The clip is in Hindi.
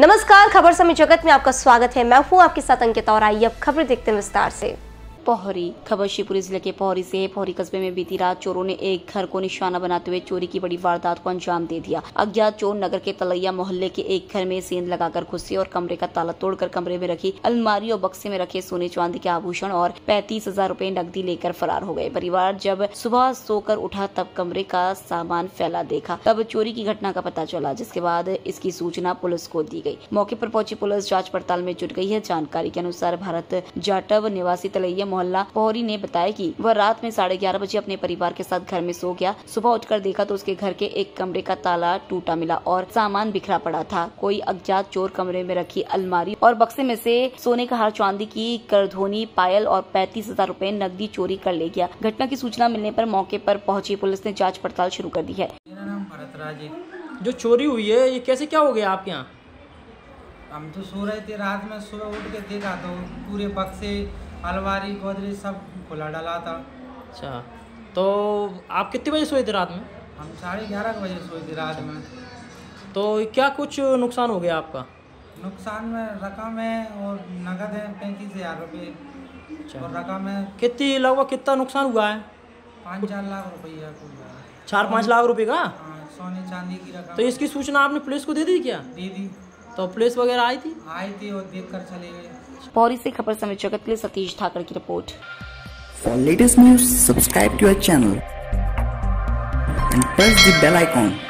नमस्कार, खबर समय जगत में आपका स्वागत है। मैं हूँ आपके साथ अंकिता और आइए अब खबर देखते हैं विस्तार से। पोहरी खबर शिवपुरी जिले के पोहरी से है। पोहरी कस्बे में बीती रात चोरों ने एक घर को निशाना बनाते हुए चोरी की बड़ी वारदात को अंजाम दे दिया। अज्ञात चोर नगर के तलैया मोहल्ले के एक घर में सेंध लगाकर घुसे और कमरे का ताला तोड़कर कमरे में रखी अलमारी और बक्से में रखे सोने चांदी के आभूषण और 35,000 रूपए नकदी लेकर फरार हो गए। परिवार जब सुबह सोकर उठा तब कमरे का सामान फैला देखा, तब चोरी की घटना का पता चला, जिसके बाद इसकी सूचना पुलिस को दी गयी। मौके पर पहुंची पुलिस जाँच पड़ताल में जुट गयी है। जानकारी के अनुसार भारत जाटव निवासी तलैया मोहल्ला पोहरी ने बताया कि वह रात में 11:30 बजे अपने परिवार के साथ घर में सो गया। सुबह उठकर देखा तो उसके घर के एक कमरे का ताला टूटा मिला और सामान बिखरा पड़ा था। कोई अज्ञात चोर कमरे में रखी अलमारी और बक्से में से सोने का हार, चांदी की करधोनी, पायल और 35,000 रूपए नकदी चोरी कर ले गया। घटना की सूचना मिलने पर मौके पर पहुंची पुलिस ने जांच पड़ताल शुरू कर दी है। मेरा नाम भरत जाटव। जो चोरी हुई है ये कैसे क्या हो गया आपके यहाँ? हम तो सो रहे थे, रात में सुबह उठ के देखा तो पूरे बक्से, अलमारी, गोदरेज सब खुला डाला था। अच्छा, तो आप कितने बजे सोए थे रात में? हम 11:30 बजे सोए थे रात में। तो क्या कुछ नुकसान हो गया आपका? नुकसान में रकम है और नकद है 35,000 रुपये और रकम है। कितनी लगभग कितना नुकसान हुआ है? 5-4 लाख रुपये। 4-5 लाख रुपए का सोने चांदी की रकम। तो इसकी सूचना आपने पुलिस को दे दी क्या? दे दी। तो पुलिस वगैरह आई थी और देखकर चले गए। पौरी से खबर समय जगत के लिए सतीश ठाकुर की report. For latest news subscribe to our channel and press the bell icon.